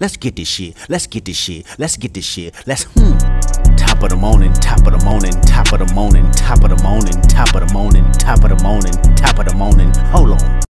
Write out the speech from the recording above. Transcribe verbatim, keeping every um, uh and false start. Let's get this shit. Let's get this shit. Let's get this shit. Let's hmm. Top of the morning, top of the morning, top of the morning, top of the morning, top of the morning, top of the morning, top of the morning. Hold on.